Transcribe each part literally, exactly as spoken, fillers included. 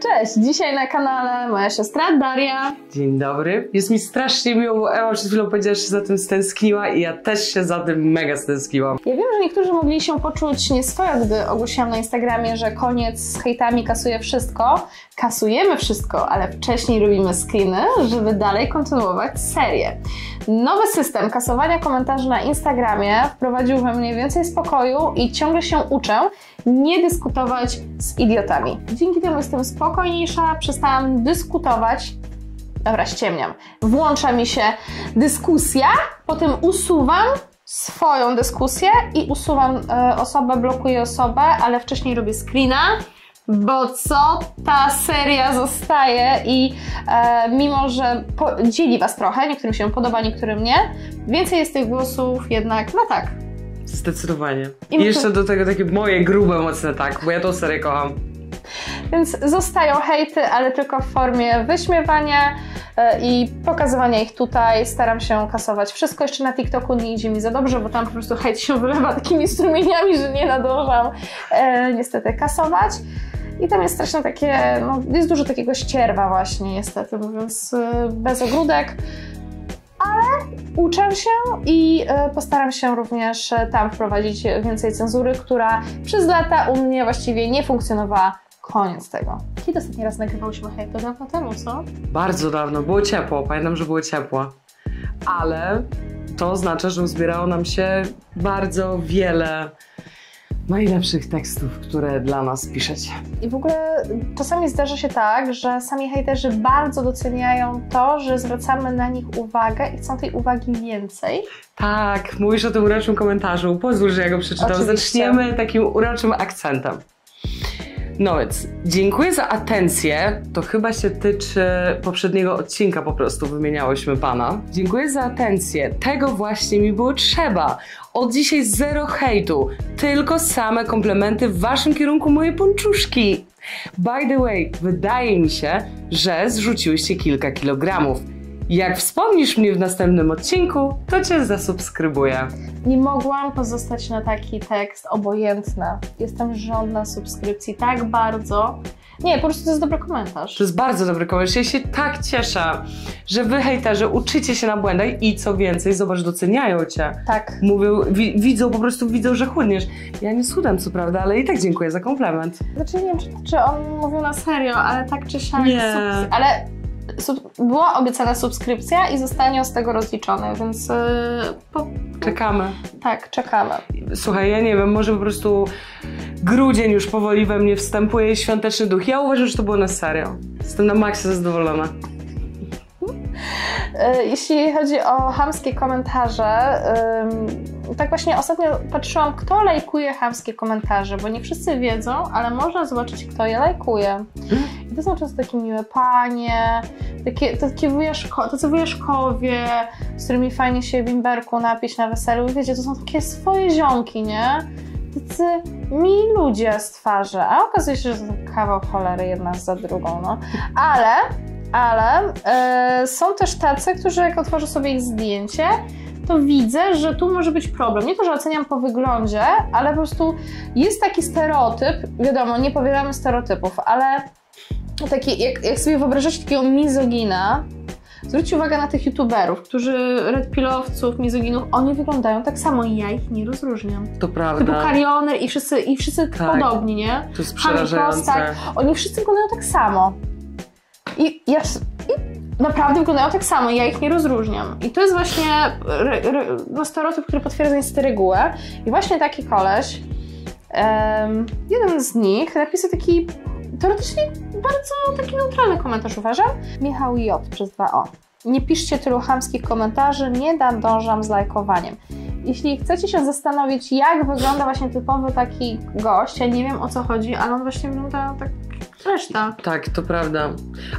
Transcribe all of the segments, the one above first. Cześć! Dzisiaj na kanale moja siostra Daria. Dzień dobry. Jest mi strasznie miło, bo Ewa przed chwilą powiedziała, że się za tym stęskniła i ja też się za tym mega stęskniłam. Ja wiem, że niektórzy mogli się poczuć nieswojo, gdy ogłosiłam na Instagramie, że koniec z hejtami, kasuje wszystko. Kasujemy wszystko, ale wcześniej robimy screeny, żeby dalej kontynuować serię. Nowy system kasowania komentarzy na Instagramie wprowadził we mnie więcej spokoju i ciągle się uczę nie dyskutować z idiotami. Dzięki temu jestem spokojniejsza, przestałam dyskutować. Dobra, ściemniam. Włącza mi się dyskusja, potem usuwam swoją dyskusję i usuwam y, osobę, blokuję osobę, ale wcześniej robię screena, bo co? Ta seria zostaje i e, mimo, że dzieli Was trochę, niektórym się podoba, niektórym nie, więcej jest tych głosów jednak, no tak. Zdecydowanie. I, I jeszcze do tego takie moje grube, mocne tak, bo ja tą serię kocham. Więc zostają hejty, ale tylko w formie wyśmiewania i pokazywania ich tutaj. Staram się kasować wszystko. Jeszcze na TikToku nie idzie mi za dobrze, bo tam po prostu hejt się wylewa takimi strumieniami, że nie nadążam e, niestety kasować. I tam jest strasznie takie, no, jest dużo takiego ścierwa właśnie niestety, mówiąc bez ogródek. Ale uczę się i postaram się również tam wprowadzić więcej cenzury, która przez lata u mnie właściwie nie funkcjonowała. Koniec tego. Kiedy ostatni raz nagrywałyśmy hejt? To dawno temu, co? Bardzo dawno. Było ciepło. Pamiętam, że było ciepło. Ale to oznacza, że uzbierało nam się bardzo wiele najlepszych tekstów, które dla nas piszecie. I w ogóle czasami zdarza się tak, że sami hejterzy bardzo doceniają to, że zwracamy na nich uwagę i chcą tej uwagi więcej. Tak, mówisz o tym uroczym komentarzu. Pozwól, że ja go przeczytam. Oczywiście. Zaczniemy takim uroczym akcentem. No więc, dziękuję za atencję. To chyba się tyczy poprzedniego odcinka, po prostu wymieniałyśmy pana. Dziękuję za atencję. Tego właśnie mi było trzeba. Od dzisiaj zero hejtu. Tylko same komplementy w waszym kierunku, moje ponczuszki. By the way, wydaje mi się, że zrzuciłyście kilka kilogramów. Jak wspomnisz mnie w następnym odcinku, to Cię zasubskrybuję. Nie mogłam pozostać na taki tekst obojętna. Jestem żądna subskrypcji tak bardzo. Nie, po prostu to jest dobry komentarz. To jest bardzo dobry komentarz. Ja się tak cieszę, że wy hejterzy uczycie się na błędach i co więcej, zobacz, doceniają cię. Tak. Mówią, wi widzą, po prostu widzą, że chudniesz. Ja nie schudam, co prawda, ale i tak dziękuję za komplement. Znaczy nie wiem, czy, czy on mówił na serio, ale tak czy siak. Nie. Ale... Sub była obiecana subskrypcja i zostanie z tego rozliczone, więc yy, po... czekamy. Tak, czekamy. Słuchaj, ja nie wiem, może po prostu grudzień już powoli we mnie wstępuje świąteczny duch. Ja uważam, że to było na serio. Jestem na maksa zadowolona. Jeśli chodzi o chamskie komentarze, yy, tak właśnie ostatnio patrzyłam, kto lajkuje chamskie komentarze, bo nie wszyscy wiedzą, ale można zobaczyć, kto je lajkuje. I to są często takie miłe panie, takie, takie wujaszko, tacy wujaszkowie, z którymi fajnie się bimberku napić na weselu. Wiecie, to są takie swoje ziomki, nie? Tacy mili ludzie z twarzy, a okazuje się, że to kawał cholery jedna za drugą, no. Ale... Ale y, są też tacy, którzy jak otworzę sobie ich zdjęcie, to widzę, że tu może być problem. Nie to, że oceniam po wyglądzie, ale po prostu jest taki stereotyp, wiadomo, nie powiadamy stereotypów, ale taki, jak, jak sobie wyobrażasz takiego mizogina, zwróćcie uwagę na tych youtuberów, którzy, redpilowców, mizoginów, oni wyglądają tak samo i ja ich nie rozróżniam. To prawda. Typu Carioner i wszyscy, i wszyscy tak. Podobni, nie? To jest przerażające. Hanifostak, oni wszyscy wyglądają tak samo. I, ja, I naprawdę wyglądają tak samo, ja ich nie rozróżniam. I to jest właśnie re, re, no, stereotyp, który potwierdza niestety regułę. I właśnie taki koleś, um, jeden z nich napisał taki teoretycznie bardzo taki neutralny komentarz, uważam. Michał J. przez dwa o. Nie piszcie tylu chamskich komentarzy, nie nadążam z lajkowaniem. Jeśli chcecie się zastanowić, jak wygląda właśnie typowy taki gość, ja nie wiem o co chodzi, ale on właśnie wygląda tak... Reszta. Tak, to prawda.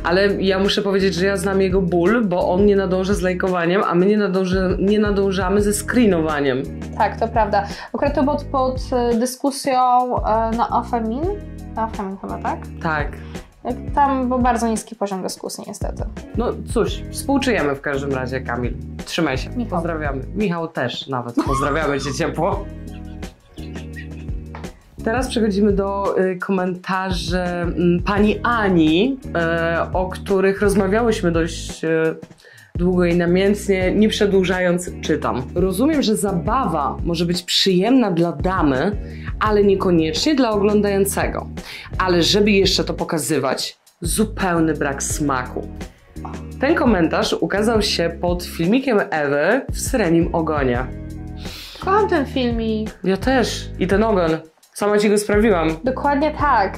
Ale ja muszę powiedzieć, że ja znam jego ból, bo on nie nadąży z lajkowaniem, a my nie, nadąży, nie nadążamy ze screenowaniem. Tak, to prawda. Akurat to pod, pod dyskusją na Afemin. Na Afemin chyba, tak? Tak. Tam był bardzo niski poziom dyskusji niestety. No cóż, współczujemy w każdym razie, Kamil. Trzymaj się. Michał. Pozdrawiamy. Michał też nawet. Pozdrawiamy cię ciepło. Teraz przechodzimy do y, komentarzy y, pani Ani, y, o których rozmawiałyśmy dość... Y, długo i namiętnie, nie przedłużając, czytam. Rozumiem, że zabawa może być przyjemna dla damy, ale niekoniecznie dla oglądającego. Ale żeby jeszcze to pokazywać, zupełny brak smaku. Ten komentarz ukazał się pod filmikiem Ewy w Srenim Ogonie. Kocham ten filmik. Ja też. I ten ogon. Sama ci go sprawiłam. Dokładnie tak.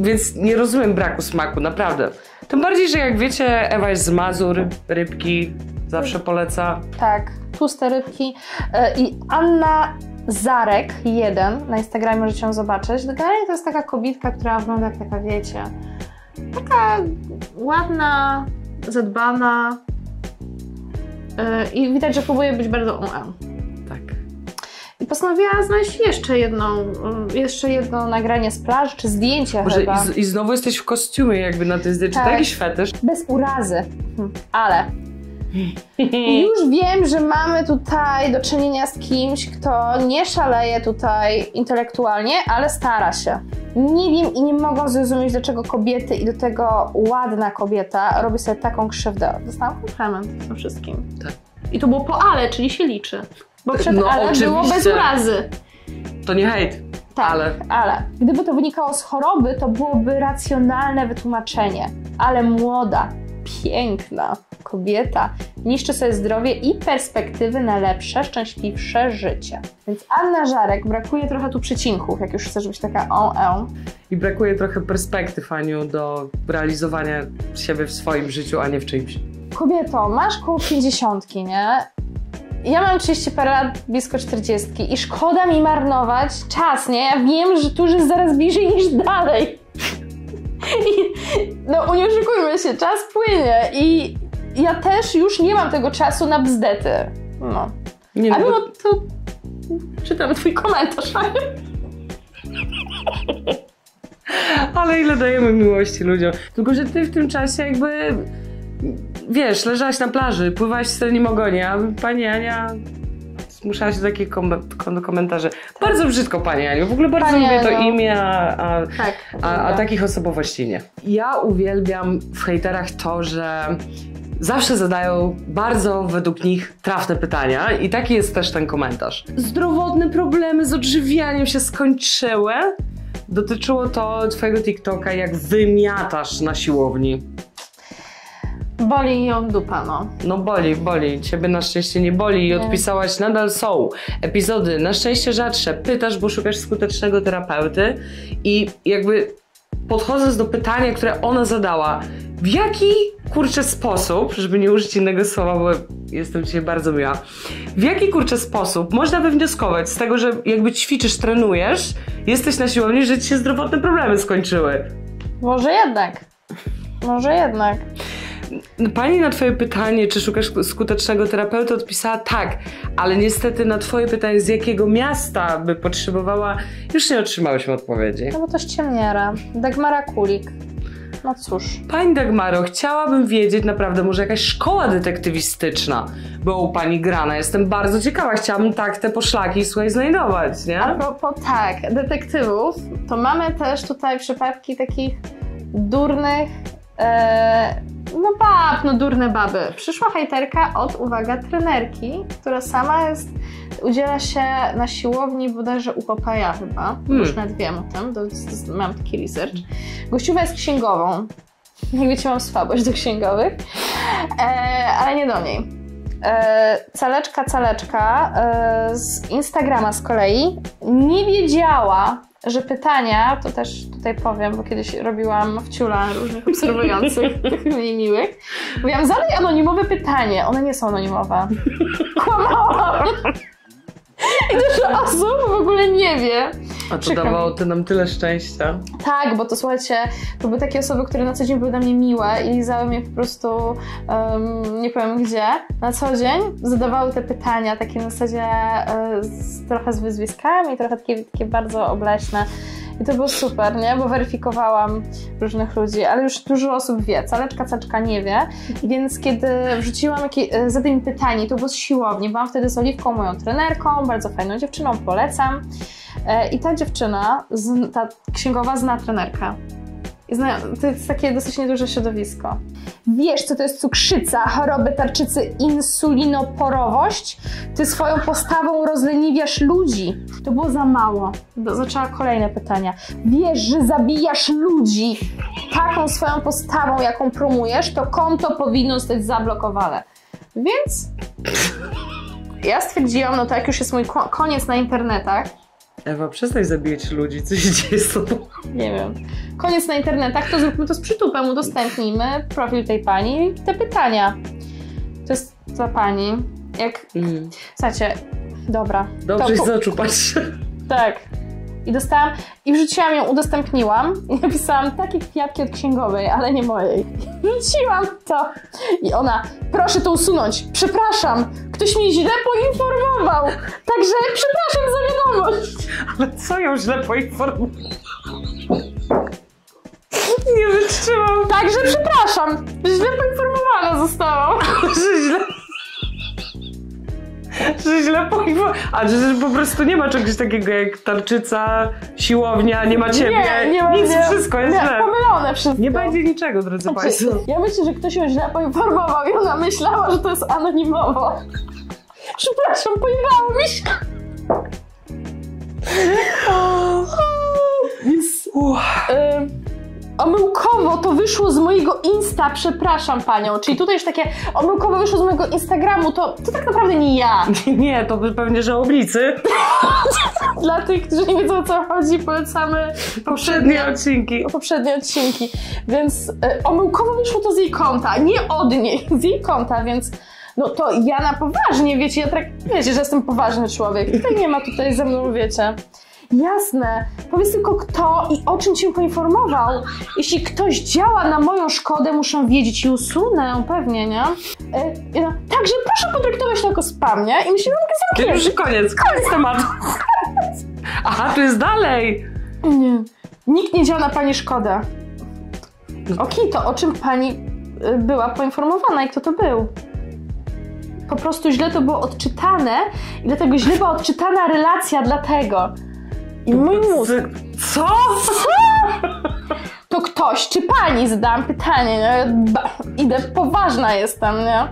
Więc nie rozumiem braku smaku, naprawdę. Tym bardziej, że jak wiecie, Ewa jest z Mazur, rybki zawsze poleca. Tak, tłuste rybki. I Anna Żarek jeden na Instagramie możecie ją zobaczyć. Generalnie to jest taka kobietka, która wygląda jak taka, wiecie, taka ładna, zadbana i widać, że próbuje być bardzo um. Tak. I postanowiła znaleźć jeszcze jedną, jeszcze jedno nagranie z plaży, czy zdjęcie Boże, chyba. I, z, I znowu jesteś w kostiumie jakby na tym zdjęciu, tak. To jakiś fetysz. Bez urazy, ale już wiem, że mamy tutaj do czynienia z kimś, kto nie szaleje tutaj intelektualnie, ale stara się. Nie wiem i nie mogą zrozumieć, dlaczego kobiety i do tego ładna kobieta robi sobie taką krzywdę. Dostałam komplement tym wszystkim. Tak. I to było po ale, czyli się liczy. Bo przed no, ale oczywiście. Było bez urazy. To nie hejt, tak, ale... ale... Gdyby to wynikało z choroby, to byłoby racjonalne wytłumaczenie. Ale młoda, piękna kobieta niszczy sobie zdrowie i perspektywy na lepsze, szczęśliwsze życie. Więc Anna Żarek, brakuje trochę tu przecinków, jak już chcesz być taka on-on. I brakuje trochę perspektyw, Aniu, do realizowania siebie w swoim życiu, a nie w czymś. Kobieto, masz koło pięćdziesiątki, nie? Ja mam trzydzieści parę lat, blisko czterdziestki i szkoda mi marnować czas, nie? Ja wiem, że tu już jest zaraz bliżej niż dalej. I, no nie oszukujmy się, czas płynie i ja też już nie mam tego czasu na bzdety. No. Nie, a mimo no... to czytam twój komentarz. Ale ile dajemy miłości ludziom. Tylko, że ty w tym czasie jakby... Wiesz, leżałaś na plaży, pływałaś w Srenim Ogonie, a pani Ania zmuszała się do takich kom kom komentarzy. Tak. Bardzo brzydko pani Aniu, w ogóle bardzo pani lubię to imię, a, a, tak, a, a takich osobowości nie. Ja uwielbiam w hejterach to, że zawsze zadają bardzo według nich trafne pytania i taki jest też ten komentarz. Zdrowotne problemy z odżywianiem się skończyły. Dotyczyło to twojego TikToka, jak wymiatasz na siłowni. Boli ją dupa, no. No boli, boli. Ciebie na szczęście nie boli i odpisałaś, nadal są epizody na szczęście rzadsze. Pytasz, bo szukasz skutecznego terapeuty i jakby podchodząc do pytania, które ona zadała, w jaki, kurczę, sposób, żeby nie użyć innego słowa, bo jestem dzisiaj bardzo miła, w jaki, kurczę, sposób można wywnioskować z tego, że jakby ćwiczysz, trenujesz, jesteś na siłowni, że ci się zdrowotne problemy skończyły? Może jednak. Może jednak. Pani na twoje pytanie, czy szukasz skutecznego terapeuty, odpisała tak, ale niestety na twoje pytanie, z jakiego miasta by potrzebowała, już nie otrzymałyśmy odpowiedzi. No bo to ściemniara. Dagmara Kulik. No cóż. Pani Dagmaro, chciałabym wiedzieć naprawdę, może jakaś szkoła detektywistyczna była u pani grana. Jestem bardzo ciekawa, chciałabym tak te poszlaki, słuchaj, znajdować, nie? A propos tak, detektywów, to mamy też tutaj przypadki takich durnych, ee... no bab, no durne baby. Przyszła hejterka od, uwaga, trenerki, która sama jest, udziela się na siłowni bodajże u Popokaja chyba, hmm. już nawet wiem o tym, do, do, do, mam taki research. Gościuwa jest księgową, jak wiecie mam słabość do księgowych, e, ale nie do niej. E, caleczka, caleczka e, z Instagrama z kolei nie wiedziała, że pytania, to też tutaj powiem, bo kiedyś robiłam wciula różnych obserwujących, tych mniej miłych. Mówiłam, zadaj anonimowe pytanie. One nie są anonimowe. Kłamałam! I dużo osób w ogóle nie wie. A to dawało to nam tyle szczęścia. Tak, bo to słuchajcie, to były takie osoby, które na co dzień były dla mnie miłe i lizały mnie po prostu, um, nie powiem gdzie, na co dzień zadawały te pytania takie na zasadzie y, z, trochę z wyzwiskami, trochę takie, takie bardzo obleśne. I to było super, nie? Bo weryfikowałam różnych ludzi, ale już dużo osób wie, caleczka, caleczka nie wie. Więc kiedy wrzuciłam jakieś, zadaj mi pytanie, to było z siłowni. Byłam wtedy z Oliwką, moją trenerką, bardzo fajną dziewczyną, polecam. I ta dziewczyna, ta księgowa, zna trenerkę. To jest takie dosyć nieduże środowisko. Wiesz, co to jest cukrzyca, choroby tarczycy, insulinoporowość? Ty swoją postawą rozleniwiasz ludzi. To było za mało. Zaczęła kolejne pytania. Wiesz, że zabijasz ludzi taką swoją postawą, jaką promujesz, to konto powinno zostać zablokowane. Więc ja stwierdziłam, no to jak już jest mój koniec na internetach, Ewa, przestań zabijać ludzi, co się dzieje z tobą. Nie wiem. Koniec na internetach, to zróbmy to z przytupem, udostępnijmy profil tej pani i te pytania. To jest ta pani, jak... Mm. Słuchajcie, dobra. Dobrze to... z oczu patrzę. Tak. I dostałam, i wrzuciłam ją, udostępniłam i napisałam takie kwiatki od księgowej, ale nie mojej. Wrzuciłam to i ona, proszę to usunąć, przepraszam, ktoś mnie źle poinformował, także przepraszam za wiadomość. Ale co ją źle poinformował? Nie wytrzymam. Także przepraszam, źle poinformowana zostałam. Że źle... Że źle poinformowana. A że, że po prostu nie ma czegoś takiego jak tarczyca, siłownia, nie ma ciebie. Nie, nie ma nic, nie, wszystko jest nie, źle. Pomylone wszystko. Nie będzie niczego, drodzy znaczy, Państwo. Ja myślę, że ktoś ją źle poinformował i ona myślała, że to jest anonimowo. Przepraszam, pojebało mi się. Omyłkowo to wyszło z mojego Insta, przepraszam panią. Czyli tutaj już takie omyłkowo wyszło z mojego Instagramu, to, to tak naprawdę nie ja. Nie, to pewnie żałobnicy. Dla tych, którzy nie wiedzą, o co chodzi, polecamy poprzednie, poprzednie odcinki. Poprzednie odcinki. Więc y, omyłkowo wyszło to z jej konta, nie od niej, z jej konta, więc no to ja na poważnie, wiecie, ja tak, wiecie, że jestem poważny człowiek. Tutaj nie ma tutaj ze mną, wiecie. Jasne, powiedz tylko kto i o czym cię poinformował. Jeśli ktoś działa na moją szkodę, muszę wiedzieć i usunę, pewnie, nie? Yy, no. Także proszę potraktować to jako spam, nie? I myślę, że to już koniec, koniec tematu. Aha, tu jest dalej. Nie. Nikt nie działa na pani szkodę. Okej, to o czym pani była poinformowana i kto to był? Po prostu źle to było odczytane i dlatego źle była odczytana relacja, dlatego. I mój mózg. Co? Co? To ktoś, czy pani? Zadałam pytanie, nie? Idę, poważna jestem, nie?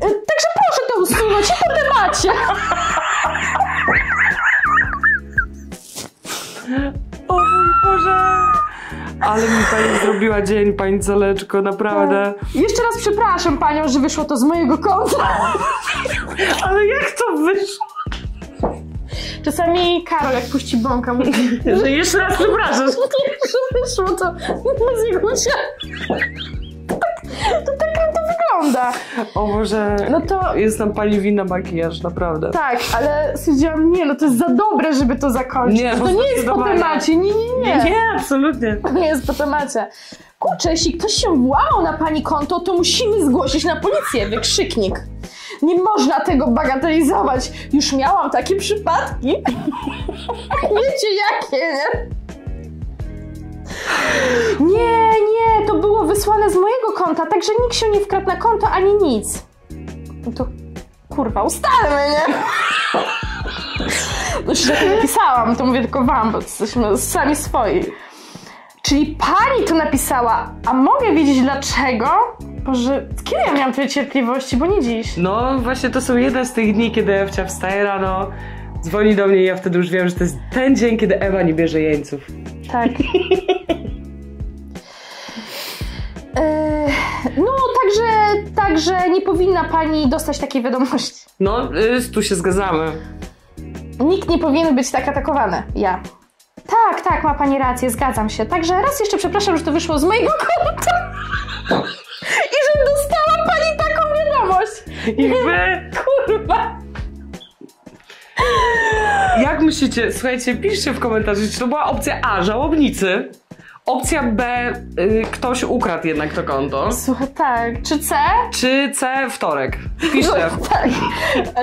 Także proszę to usunąć i po debacie. O mój Boże. Ale mi pani zrobiła dzień, pani Caleczko, naprawdę. Jeszcze raz przepraszam panią, że wyszło to z mojego konta. Ale jak to wyszło? Czasami Karol, jak puści bąka, mówi, że jeszcze raz przepraszasz. Że wyszło to z jego to tak to wygląda. O Boże, no to... jest tam pani winna makijaż, naprawdę. Tak, ale stwierdziłam, nie, no to jest za dobre, żeby to zakończyć. Nie, to nie jest po temacie, nie, nie, nie. Nie, nie, absolutnie. To nie jest po temacie. Kurczę, jeśli ktoś się włamał na pani konto, to musimy zgłosić na policję, wykrzyknik. Nie można tego bagatelizować. Już miałam takie przypadki. Wiecie jakie, nie? Nie, nie, to było wysłane z mojego konta, także nikt się nie wkradł na konto, ani nic. No to kurwa, ustalmy, nie? No się tak nie pisałam, to mówię tylko wam, bo jesteśmy sami swoi. Czyli pani to napisała, a mogę wiedzieć dlaczego? Boże, kiedy ja miałam tyle cierpliwości, bo nie dziś. No właśnie to są jeden z tych dni, kiedy Ewcia wstaje rano, dzwoni do mnie i ja wtedy już wiem, że to jest ten dzień, kiedy Ewa nie bierze jeńców. Tak. No, także, także nie powinna pani dostać takiej wiadomości. No, tu się zgadzamy. Nikt nie powinien być tak atakowany. Ja. Tak, tak, ma pani rację, zgadzam się. Także raz jeszcze przepraszam, że to wyszło z mojego konta. I że dostała pani taką wiadomość. I wy... Kurwa. Jak myślicie, słuchajcie, piszcie w komentarzu, czy to była opcja A, żałobnicy, Opcja B, y, ktoś ukradł jednak to konto. Słuchaj, tak. Czy C? Czy C, wtorek. Piszcie. Tak.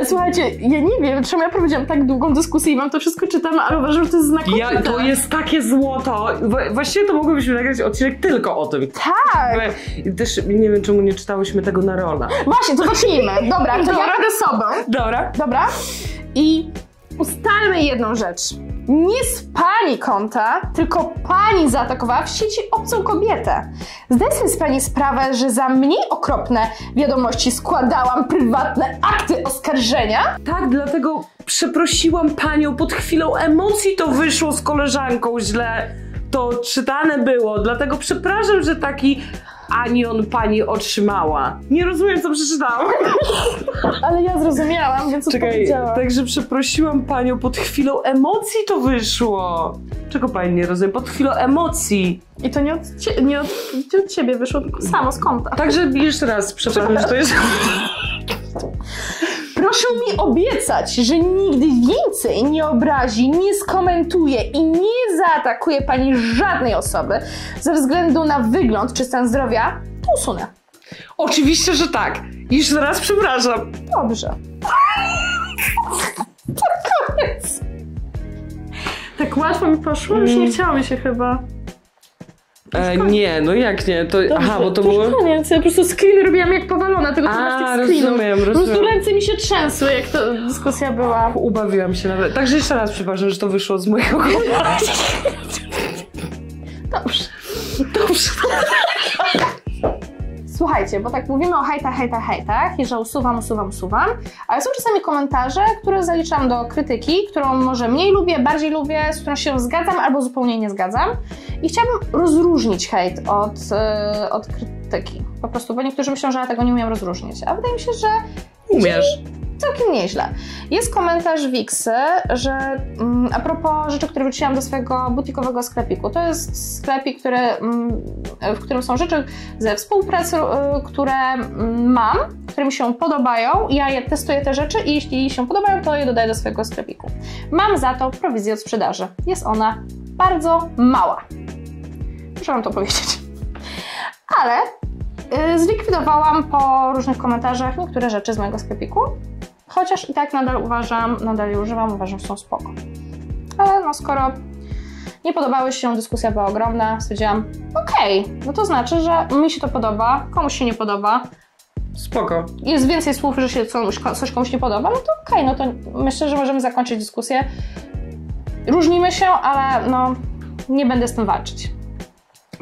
Słuchajcie, ja nie wiem, czemu ja prowadziłam tak długą dyskusję i wam to wszystko czytam, ale uważam, że to jest znakomite. Ja, to jest takie złoto. Właściwie to mogłybyśmy nagrać odcinek tylko o tym. Tak. Też nie wiem, czemu nie czytałyśmy tego na rola. Właśnie, to zacznijmy. Dobra, to ja robię sobą. Dobra. Dobra. I ustalmy jedną rzecz. Nie z pani konta, tylko pani zaatakowała w sieci obcą kobietę. Zdaj sobie z pani sprawę, że za mniej okropne wiadomości składałam prywatne akty oskarżenia? Tak, dlatego przeprosiłam panią, pod chwilą emocji to wyszło z koleżanką źle. To czytane było, dlatego przepraszam, że taki anion pani otrzymała. Nie rozumiem, co przeczytałam. Ale ja zrozumiałam, więc czekaj, odpowiedziałam. Także przeprosiłam panią, pod chwilą emocji to wyszło. Czego pani nie rozumie? Pod chwilą emocji. I to nie od, cie nie od, nie od ciebie wyszło, tylko samo z konta. Także jeszcze raz, przepraszam, że to jest... Proszę mi obiecać, że nigdy więcej nie obrazi, nie skomentuje i nie zaatakuje pani żadnej osoby ze względu na wygląd czy stan zdrowia, to usunę. Oczywiście, że tak. Jeszcze raz przepraszam. Dobrze. To koniec. Tak łatwo mi poszło? Już nie chciało mi się chyba. E, nie, no jak nie? To, Dobrze, aha, bo to, to było... Koniec. Ja po prostu screen robiłam jak powalona, tylko A, rozumiem, rozumiem. Po prostu ręce mi się trzęsły, jak to dyskusja była. Ubawiłam się nawet. Także jeszcze raz przepraszam, że to wyszło z mojego konia. Dobrze. Dobrze. Słuchajcie, bo tak mówimy o hejtach, hejtach, hejtach i że usuwam, usuwam, usuwam, ale są czasami komentarze, które zaliczam do krytyki, którą może mniej lubię, bardziej lubię, z którą się zgadzam albo zupełnie nie zgadzam i chciałabym rozróżnić hejt od, yy, od krytyki, po prostu, bo niektórzy myślą, że ja tego nie umiem rozróżnić, a wydaje mi się, że... Umiesz. Całkiem nieźle. Jest komentarz Wixy, że mm, a propos rzeczy, które wróciłam do swojego butikowego sklepiku. To jest sklepik, który, mm, w którym są rzeczy ze współprac, y, które mm, mam, które mi się podobają. Ja je, testuję te rzeczy i jeśli się podobają, to je dodaję do swojego sklepiku. Mam za to prowizję od sprzedaży. Jest ona bardzo mała. Muszę wam to powiedzieć. Ale y, zlikwidowałam po różnych komentarzach niektóre rzeczy z mojego sklepiku. Chociaż i tak nadal uważam, nadal je używam, uważam, że są spoko. Ale no skoro nie podobały się, dyskusja była ogromna, stwierdziłam, okej, okay, no to znaczy, że mi się to podoba, komuś się nie podoba. Spoko. Jest więcej słów, że się coś, coś komuś nie podoba, no to okej, okay, no to myślę, że możemy zakończyć dyskusję. Różnimy się, ale no nie będę z tym walczyć.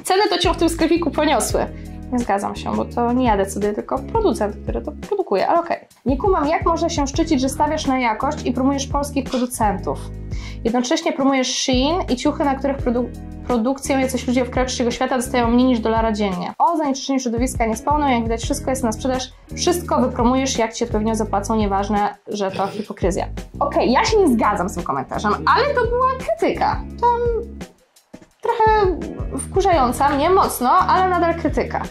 Ceny to cię w tym sklepiku poniosły. Nie zgadzam się, bo to nie ja decyduję, tylko producent, który to produkuje, ale okej. Okay. Nie kumam, jak można się szczycić, że stawiasz na jakość i promujesz polskich producentów. Jednocześnie promujesz Shein i ciuchy, na których produ produkcję jacyś ludzie w kraju trzeciego świata dostają mniej niż dolara dziennie. O zanieczyszczeniu środowiska nie spełnią, jak widać wszystko jest na sprzedaż, wszystko wypromujesz, jak cię odpowiednio zapłacą, nieważne, że to hipokryzja. Okej, okay, ja się nie zgadzam z tym komentarzem, ale to była krytyka. To... trochę wkurzająca mnie mocno, ale nadal krytyka.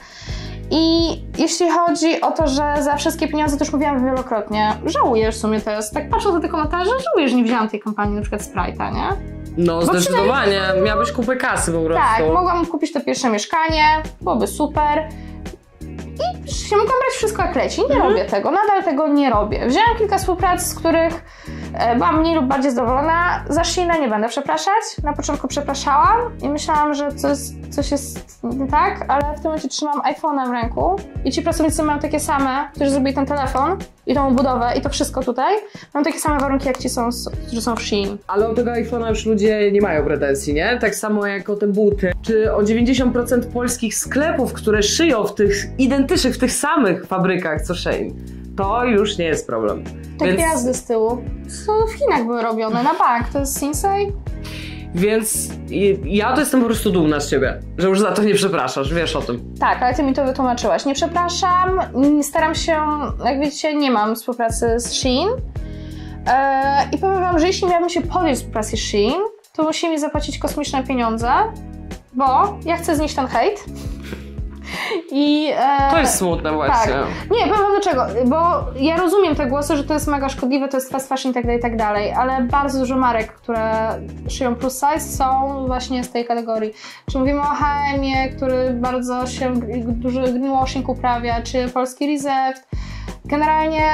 I jeśli chodzi o to, że za wszystkie pieniądze, to już mówiłam wielokrotnie, żałuję w sumie teraz, tak patrząc na te komentarze, żałuję, że nie wzięłam tej kampanii, na przykład Sprite'a, nie? No bo zdecydowanie, przynajmniej... miałabyś kupę kasy po prostu. Tak, mogłam kupić to pierwsze mieszkanie, byłoby super. I się mogłam brać wszystko jak leci, nie mhm. robię tego, nadal tego nie robię. Wzięłam kilka współprac, z których byłam mniej lub bardziej zadowolona. Za Sheina nie będę przepraszać, na początku przepraszałam i myślałam, że coś, coś jest nie tak, ale w tym momencie trzymam iPhone'a w ręku i ci pracownicy mają takie same, którzy zrobili ten telefon i tą budowę i to wszystko tutaj, mają takie same warunki jak ci są, którzy są w Shein. Ale o tego iPhone'a już ludzie nie mają pretensji, nie? Tak samo jak o te buty. Czy o dziewięćdziesiąt procent polskich sklepów, które szyją w tych identycznych, w tych samych fabrykach co Shein, to już nie jest problem. Te Więc... gwiazdy z tyłu, co w Chinach były robione na bank, to jest Sinsei. Więc ja to jestem po prostu dumna z ciebie, że już za to nie przepraszasz, wiesz o tym. Tak, ale ty mi to wytłumaczyłaś. Nie przepraszam, staram się, jak wiecie, nie mam współpracy z Shein. Eee, I powiem wam, że jeśli miałabym się podjąć współpracy z Shein, to musi mi zapłacić kosmiczne pieniądze, bo ja chcę znieść ten hejt. I, e, to jest smutne właśnie. Tak. Nie, powiem wam dlaczego, bo ja rozumiem te głosy, że to jest mega szkodliwe, to jest fast fashion i tak dalej, i tak dalej, ale bardzo dużo marek, które szyją plus size, są właśnie z tej kategorii. Czy mówimy o H M-ie, który bardzo się duży greenwashing uprawia, czy polski Reserve. Generalnie...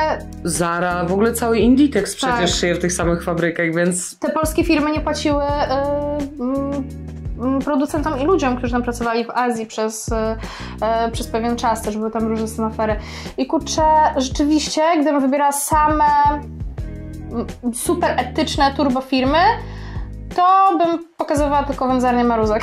Zara, w ogóle cały Inditex przecież tak. szyje w tych samych fabrykach, więc... Te polskie firmy nie płaciły yy, yy, producentom i ludziom, którzy tam pracowali w Azji przez, yy, przez pewien czas też, były tam różne same afery. I kurczę, rzeczywiście, gdybym wybierała same super etyczne turbo firmy, to bym pokazywała tylko wędzarnię Maruzak.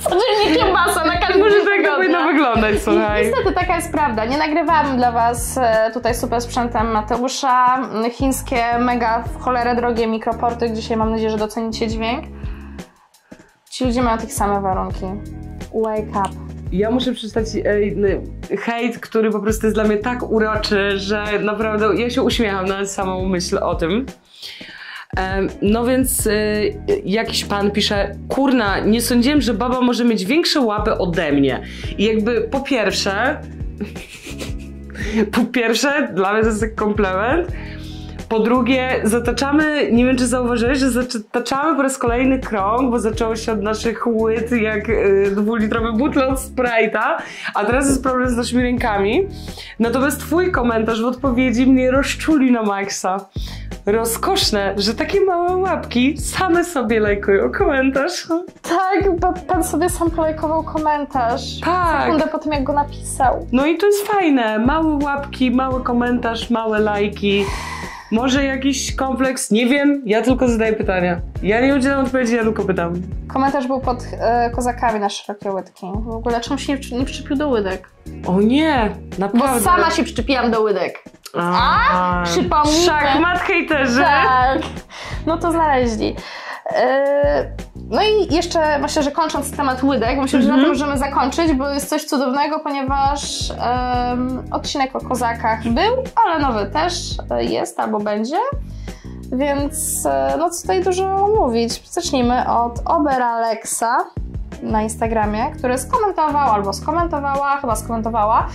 Codziennie kiełbasa na każdym tak to powinno wyglądać, słuchaj. I, niestety taka jest prawda. Nie nagrywałam dla was tutaj super sprzętem Mateusza. Chińskie, mega w cholerę drogie mikroporty, gdzie dzisiaj mam nadzieję, że docenicie dźwięk. Ci ludzie mają takie same warunki. Wake up. Ja muszę przeczytać e, hejt, który po prostu jest dla mnie tak uroczy, że naprawdę ja się uśmiecham na samą myśl o tym. No więc y, jakiś pan pisze: kurna, nie sądziłem, że baba może mieć większe łapy ode mnie. I jakby po pierwsze po pierwsze dla mnie to jest komplement. Po drugie, zataczamy, nie wiem czy zauważyłeś, że zataczamy po raz kolejny krąg, bo zaczęło się od naszych łyt jak y, dwulitrowy butle od Sprite'a, a teraz jest problem z naszymi rękami. Natomiast twój komentarz w odpowiedzi mnie rozczuli na maksa. Rozkoszne, że takie małe łapki same sobie lajkują komentarz. Tak, bo pan sobie sam polajkował komentarz. Tak. Sekundę po tym, jak go napisał. No i to jest fajne. Małe łapki, mały komentarz, małe lajki. Może jakiś kompleks? Nie wiem, ja tylko zadaję pytania. Ja nie udzielam odpowiedzi, ja tylko pytam. Komentarz był pod e, kozakami na szerokie łydki. W ogóle czemu się nie, nie przyczepił do łydek? O nie, naprawdę. Bo sama się przyczepiłam do łydek. A? Przypomnijmy. Szachmat hejterzy. Tak. No to znaleźli. No i jeszcze myślę, że kończąc temat łydek, myślę, mm-hmm. że na tym możemy zakończyć, bo jest coś cudownego, ponieważ um, odcinek o kozakach był, ale nowy też jest albo będzie, więc no co tutaj dużo mówić. Zacznijmy od Ober Alexa na Instagramie, który skomentował albo skomentowała, chyba skomentowała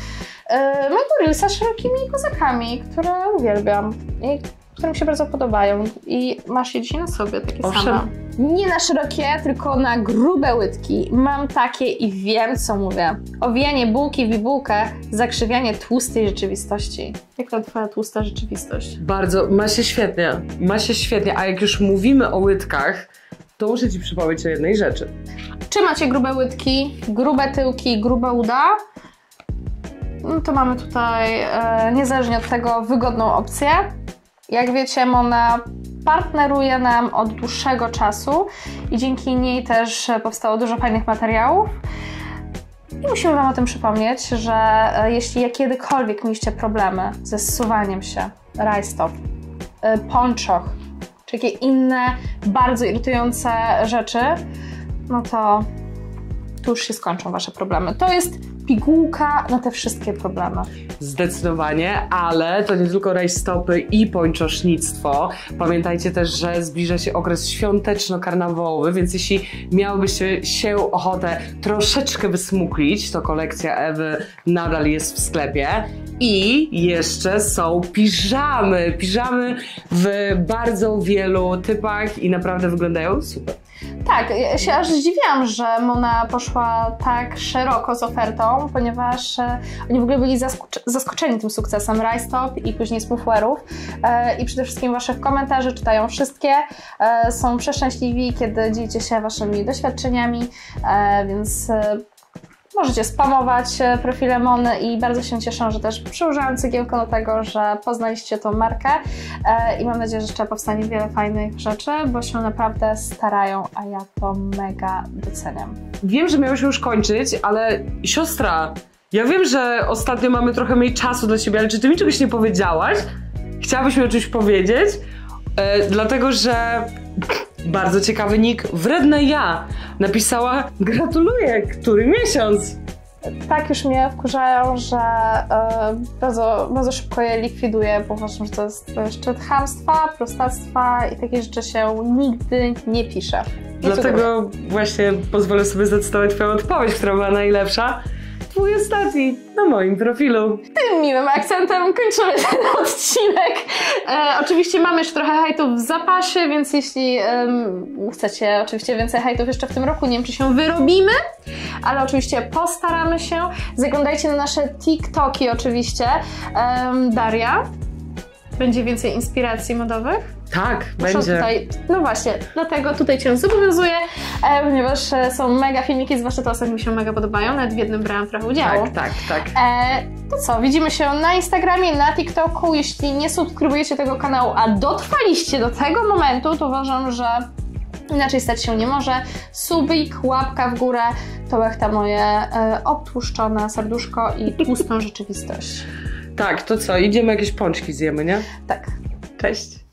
yy, Magurisa szerokimi kozakami, które uwielbiam i które mi się bardzo podobają. I masz je dzisiaj na sobie, takie Owszem. same. Nie na szerokie, tylko na grube łydki. Mam takie i wiem, co mówię. Owijanie bułki w bibułkę, zakrzywianie tłustej rzeczywistości. Jak ta twoja tłusta rzeczywistość? Bardzo, ma się świetnie, ma się świetnie. A jak już mówimy o łydkach, to muszę ci przypomnieć o jednej rzeczy. Czy macie grube łydki, grube tyłki, grube uda? No to mamy tutaj, e, niezależnie od tego, wygodną opcję. Jak wiecie, Mona partneruje nam od dłuższego czasu i dzięki niej też powstało dużo fajnych materiałów. I musimy wam o tym przypomnieć, że jeśli kiedykolwiek mieliście problemy ze zsuwaniem się, rajstop, y, pończoch, czy jakie inne bardzo irytujące rzeczy, no to tu już się skończą wasze problemy. To jest pigułka na te wszystkie problemy. Zdecydowanie, ale to nie tylko rajstopy i pończosznictwo. Pamiętajcie też, że zbliża się okres świąteczno-karnawałowy, więc jeśli miałybyście się ochotę troszeczkę wysmuklić, to kolekcja Ewy nadal jest w sklepie. I jeszcze są piżamy. Piżamy w bardzo wielu typach i naprawdę wyglądają super. Tak, ja się aż zdziwiłam, że Mona poszła tak szeroko z ofertą, ponieważ e, oni w ogóle byli zaskoc zaskoczeni tym sukcesem rajstop i później smufflerów. E, I przede wszystkim waszych komentarzy czytają wszystkie. E, są przeszczęśliwi, kiedy dzielicie się waszymi doświadczeniami, e, więc... E, Możecie spamować profile Mony i bardzo się cieszę, że też przyłożyłam cegiełkę do tego, że poznaliście tą markę i mam nadzieję, że jeszcze powstanie wiele fajnych rzeczy, bo się naprawdę starają, a ja to mega doceniam. Wiem, że miałyśmy już kończyć, ale siostra, ja wiem, że ostatnio mamy trochę mniej czasu dla siebie, ale czy ty mi czegoś nie powiedziałaś? Chciałabyś mi o czymś powiedzieć, e, dlatego że... Bardzo ciekawy nick, Wredna Ja, napisała: gratuluję, który miesiąc? Tak już mnie wkurzają, że y, bardzo, bardzo szybko je likwiduję, bo uważam, że to jest szczyt chamstwa, prostactwa i takie rzeczy się nigdy nie pisze. Dlatego właśnie pozwolę sobie zdecydować twoją odpowiedź, która była najlepsza. Twój ostatni na moim profilu. Tym miłym akcentem kończymy ten odcinek. E, oczywiście mamy już trochę hejtów w zapasie, więc jeśli um, chcecie oczywiście więcej hejtów jeszcze w tym roku, nie wiem czy się wyrobimy, ale oczywiście postaramy się. Zaglądajcie na nasze TikToki oczywiście. Um, Daria, będzie więcej inspiracji modowych? Tak, muszę będzie. Tutaj, no właśnie, dlatego tutaj Cię zobowiązuję, e, ponieważ są mega filmiki, zwłaszcza te osoby mi się mega podobają, nawet w jednym brałam trochę udziału. Tak, tak, tak. E, to co, widzimy się na Instagramie, na TikToku. Jeśli nie subskrybujecie tego kanału, a dotrwaliście do tego momentu, to uważam, że inaczej stać się nie może. Subik, łapka w górę, to jak ta moje e, obtłuszczone serduszko i tłustą rzeczywistość. Tak, to co, idziemy jakieś pączki zjemy, nie? Tak. Cześć.